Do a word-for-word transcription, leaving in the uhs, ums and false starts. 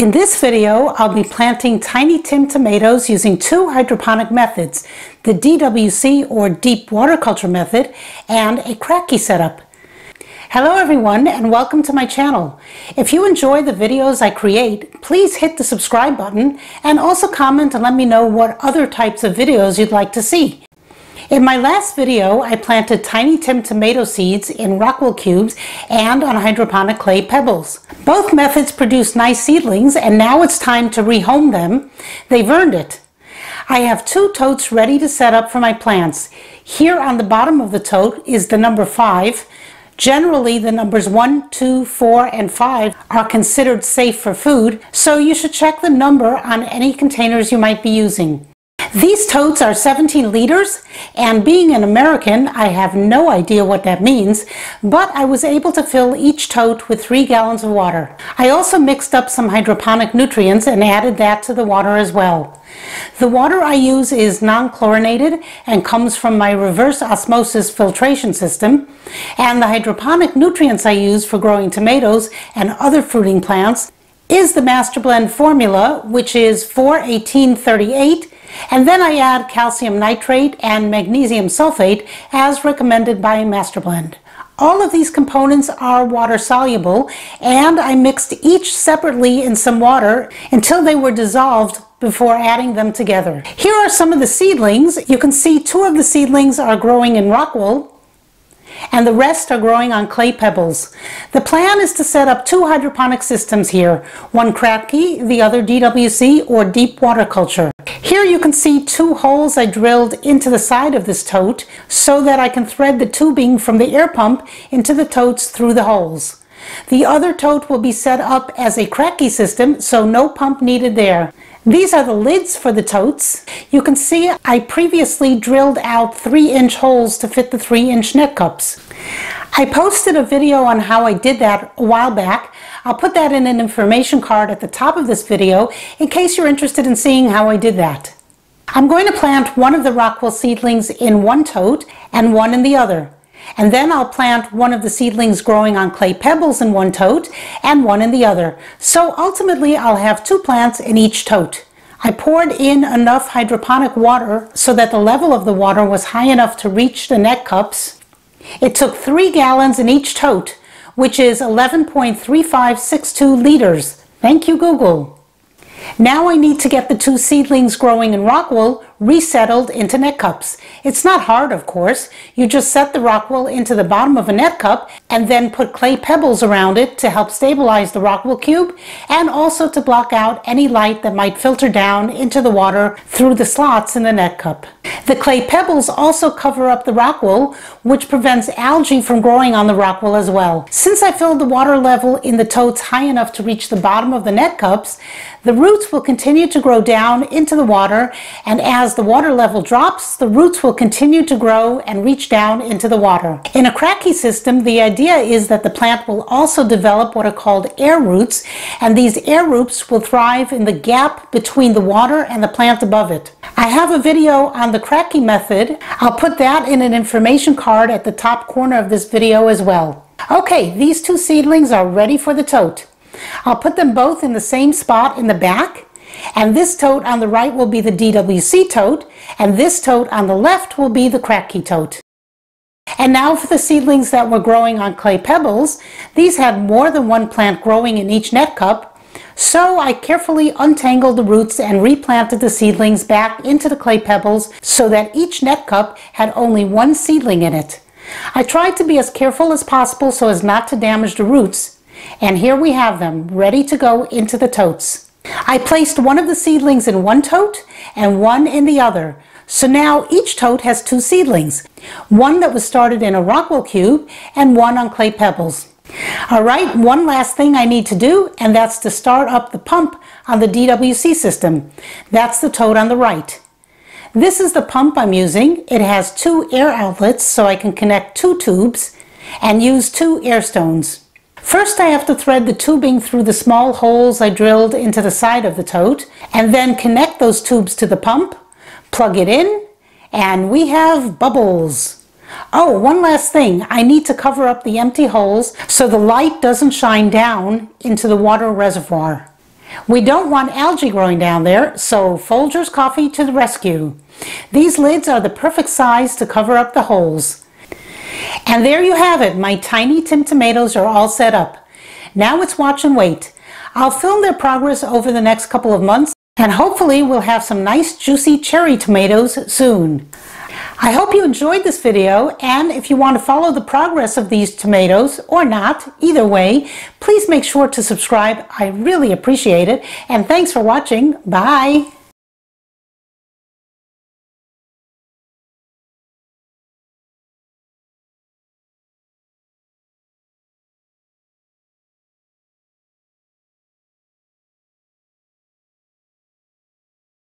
In this video, I'll be planting Tiny Tim tomatoes using two hydroponic methods, the D W C or deep water culture method and a Kratky setup. Hello everyone and welcome to my channel. If you enjoy the videos I create, please hit the subscribe button and also comment and let me know what other types of videos you'd like to see. In my last video, I planted Tiny Tim tomato seeds in Rockwool cubes and on hydroponic clay pebbles. Both methods produced nice seedlings and now it's time to rehome them. They've earned it. I have two totes ready to set up for my plants. Here on the bottom of the tote is the number five. Generally, the numbers one, two, four, and five are considered safe for food, so you should check the number on any containers you might be using. These totes are seventeen liters, and being an American, I have no idea what that means, but I was able to fill each tote with three gallons of water. I also mixed up some hydroponic nutrients and added that to the water as well. The water I use is non-chlorinated and comes from my reverse osmosis filtration system, and the hydroponic nutrients I use for growing tomatoes and other fruiting plants is the MasterBlend formula, which is four eighteen thirty-eight, and then I add calcium nitrate and magnesium sulfate as recommended by MasterBlend. All of these components are water soluble, and I mixed each separately in some water until they were dissolved before adding them together. Here are some of the seedlings. You can see two of the seedlings are growing in Rockwool, and the rest are growing on clay pebbles. The plan is to set up two hydroponic systems here, one Kratky, the other D W C or deep water culture. Here you can see two holes I drilled into the side of this tote so that I can thread the tubing from the air pump into the totes through the holes. The other tote will be set up as a Kratky system, so no pump needed there. These are the lids for the totes. You can see I previously drilled out three inch holes to fit the three inch net cups. I posted a video on how I did that a while back. I'll put that in an information card at the top of this video in case you're interested in seeing how I did that. I'm going to plant one of the Rockwool seedlings in one tote and one in the other. And then I'll plant one of the seedlings growing on clay pebbles in one tote and one in the other. So ultimately I'll have two plants in each tote. I poured in enough hydroponic water so that the level of the water was high enough to reach the net cups. It took three gallons in each tote, which is eleven point three five six two liters. Thank you, Google. Now I need to get the two seedlings growing in Rockwool resettled into net cups. It's not hard, of course. You just set the Rockwool into the bottom of a net cup and then put clay pebbles around it to help stabilize the Rockwool cube and also to block out any light that might filter down into the water through the slots in the net cup. The clay pebbles also cover up the Rockwool, which prevents algae from growing on the Rockwool as well. Since I filled the water level in the totes high enough to reach the bottom of the net cups, the roots will continue to grow down into the water, and as the water level drops, the roots will continue to grow and reach down into the water. In a Kratky system, the idea is that the plant will also develop what are called air roots, and these air roots will thrive in the gap between the water and the plant above it. I have a video on the Kratky method. I'll put that in an information card at the top corner of this video as well. Okay, these two seedlings are ready for the tote. I'll put them both in the same spot in the back, and this tote on the right will be the D W C tote, and this tote on the left will be the Kratky tote. And now for the seedlings that were growing on clay pebbles. These had more than one plant growing in each net cup, so I carefully untangled the roots and replanted the seedlings back into the clay pebbles so that each net cup had only one seedling in it. I tried to be as careful as possible so as not to damage the roots. And here we have them, ready to go into the totes. I placed one of the seedlings in one tote and one in the other. So now each tote has two seedlings, one that was started in a Rockwool cube and one on clay pebbles. All right, one last thing I need to do, and that's to start up the pump on the D W C system. That's the tote on the right. This is the pump I'm using. It has two air outlets, so I can connect two tubes and use two air stones. First, I have to thread the tubing through the small holes I drilled into the side of the tote, and then connect those tubes to the pump, plug it in, and we have bubbles. Oh, one last thing. I need to cover up the empty holes so the light doesn't shine down into the water reservoir. We don't want algae growing down there, so Folger's Coffee to the rescue. These lids are the perfect size to cover up the holes. And there you have it. My Tiny Tim Tomatoes are all set up. Now it's watch and wait. I'll film their progress over the next couple of months, and hopefully we'll have some nice juicy cherry tomatoes soon. I hope you enjoyed this video, and if you want to follow the progress of these tomatoes or not, either way, please make sure to subscribe. I really appreciate it, and thanks for watching. Bye!